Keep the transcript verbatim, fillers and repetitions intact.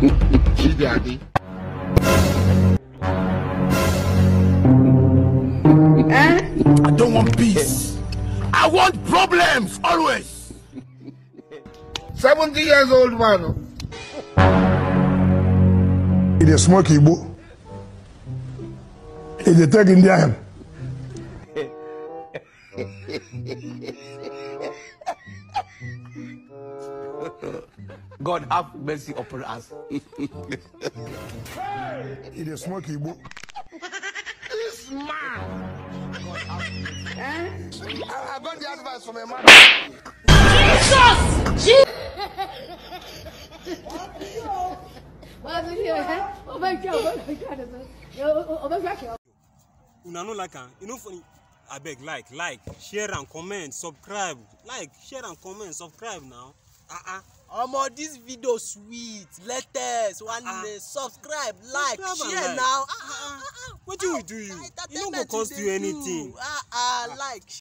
She daddy. I don't want peace. I want problems always. seventy years old man. It is smoky boo. It is taking the hand. God have mercy upon us. It is smoky boo. This man. God have mercy. I got the advice from a man. Jesus! Jesus! What is your head? Oh my God! Oh my God! Oh my God! Una no like, you know, funny. I beg, like, like, share and comment, subscribe. Like, share and comment, subscribe now. Ah ah. Omo, this video sweet. Latest one. Subscribe, like, share now. Ah ah. What do you do? It don't cost you anything. Ah ah, like.